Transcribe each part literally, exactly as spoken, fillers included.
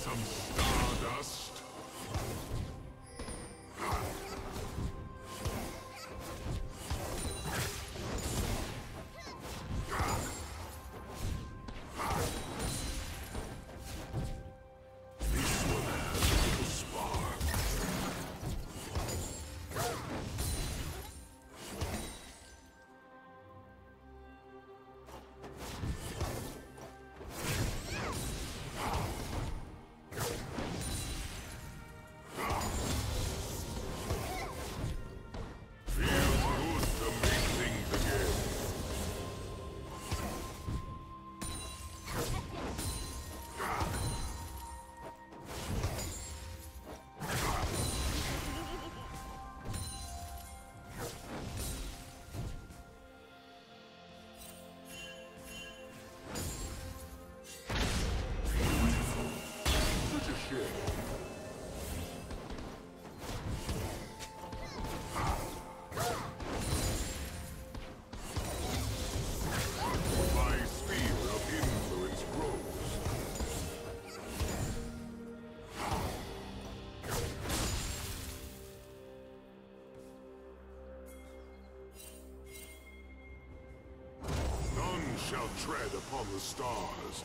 some stardust. Shall tread upon the stars.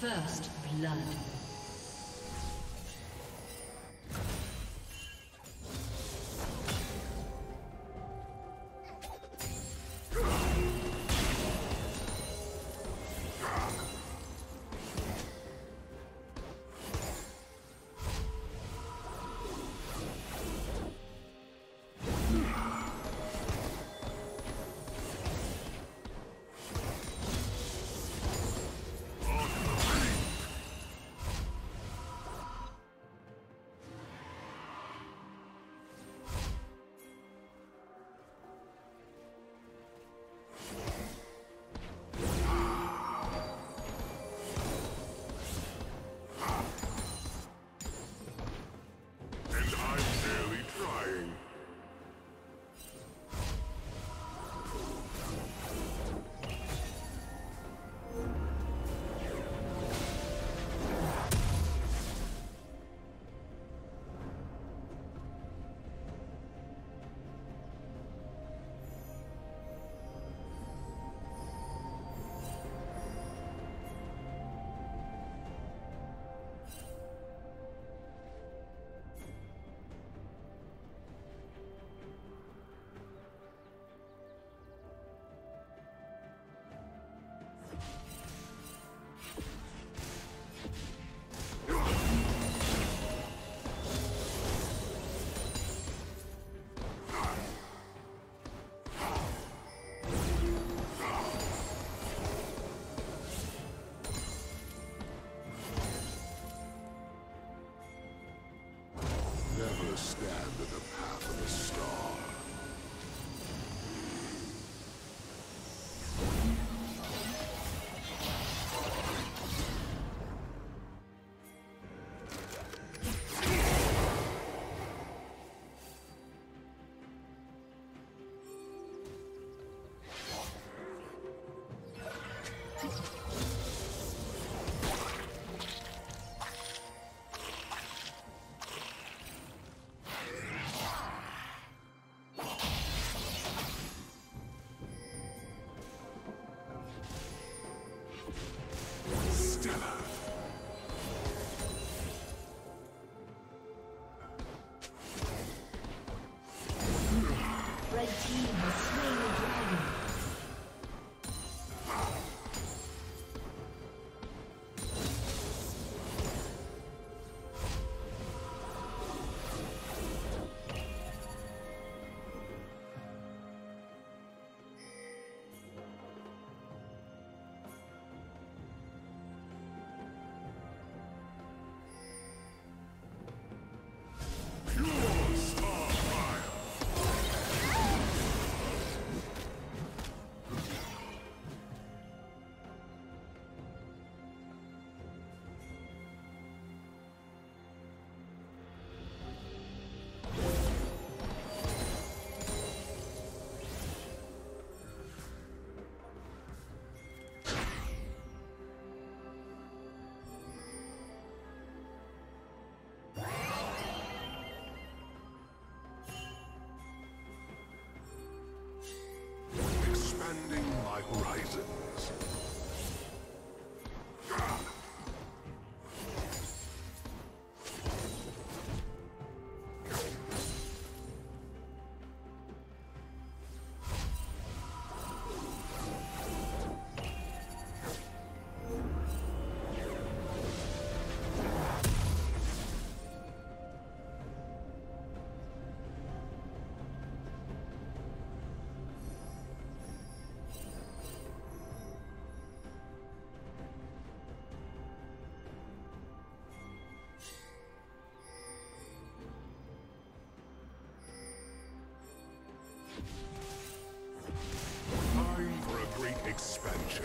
First blood. dimension.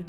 Blue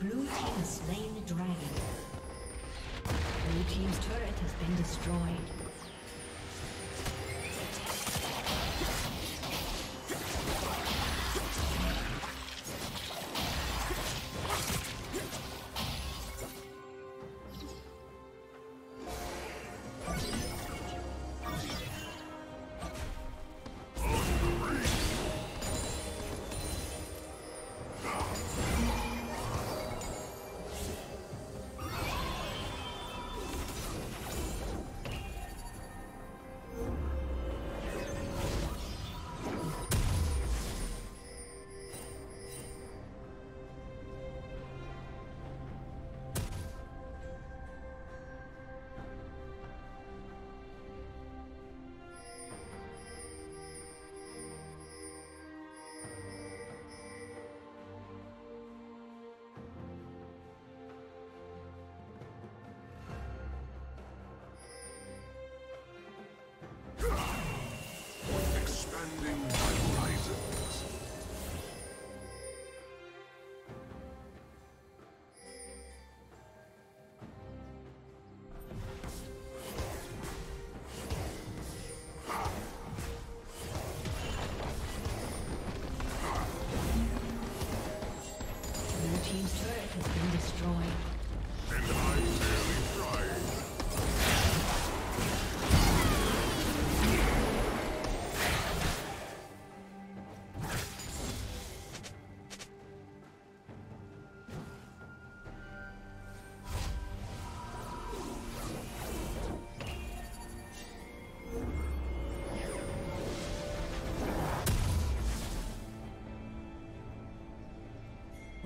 Blue team has slain the dragon. Blue team's turret has been destroyed.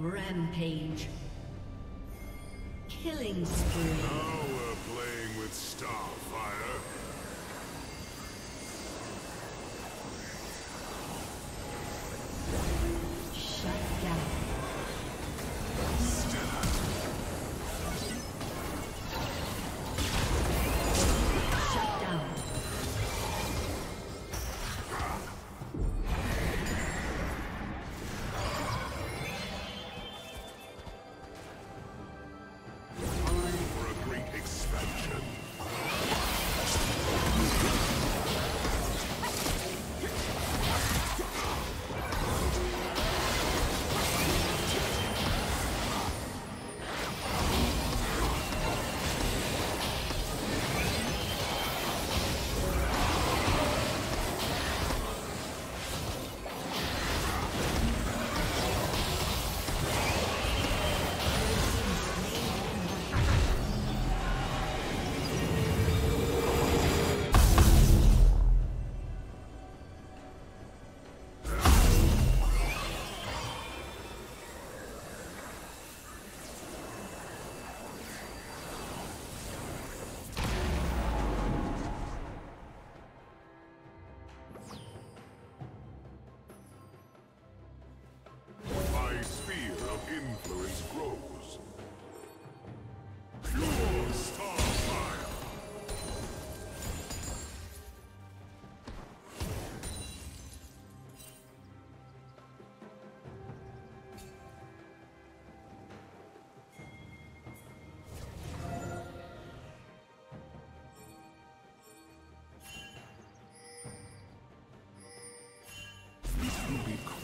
Rampage. Killing spree. Now we're playing with Starfire.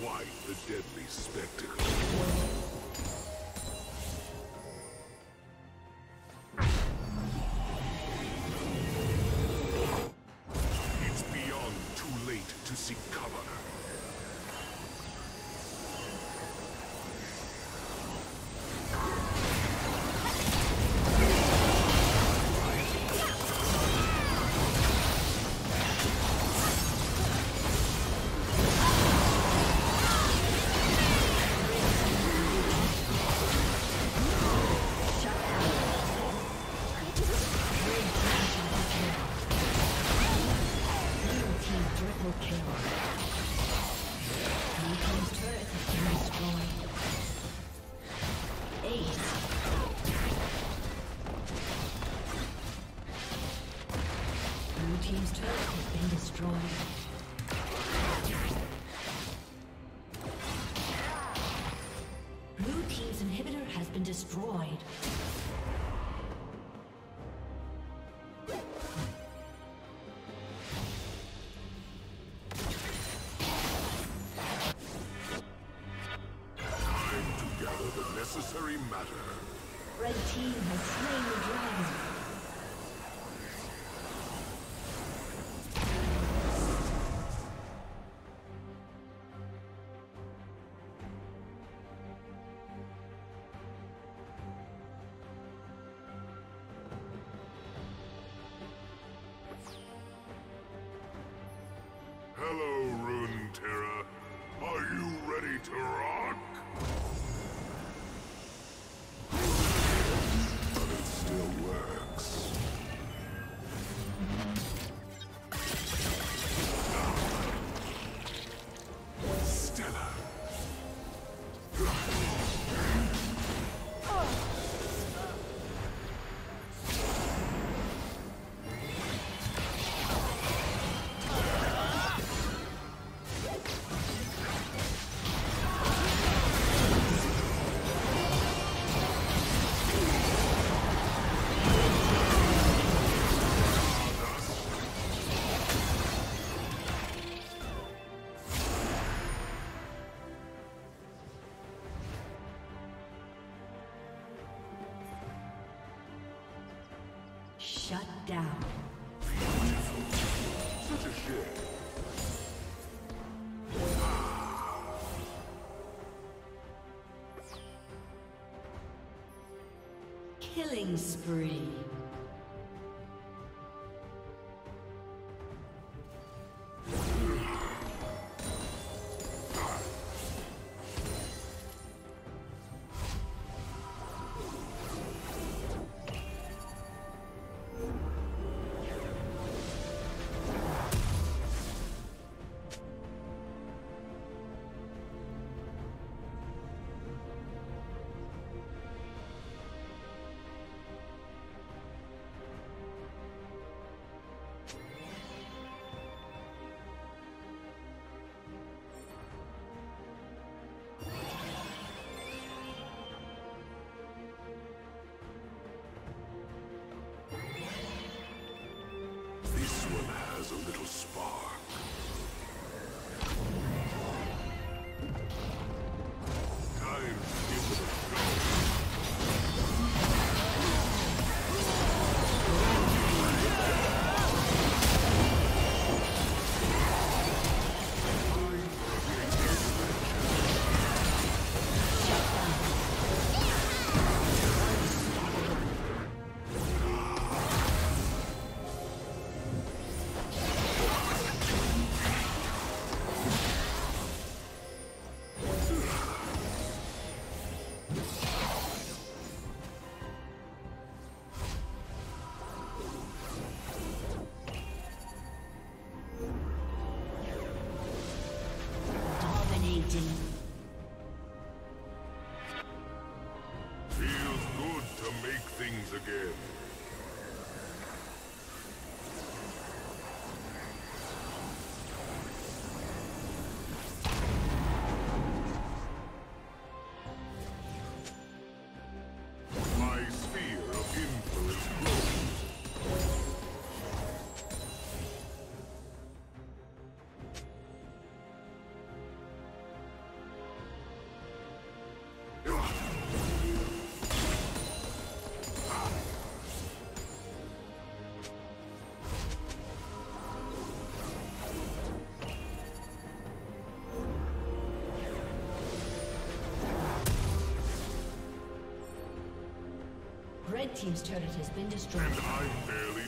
Quite the deadly spectacle. It's beyond too late to seek cover. Destroyed. Time to gather the necessary matter. Red team has slain the dragon. Shut down. Beautiful. Such a shame. Killing spree. Red team's turret has been destroyed. And I'm barely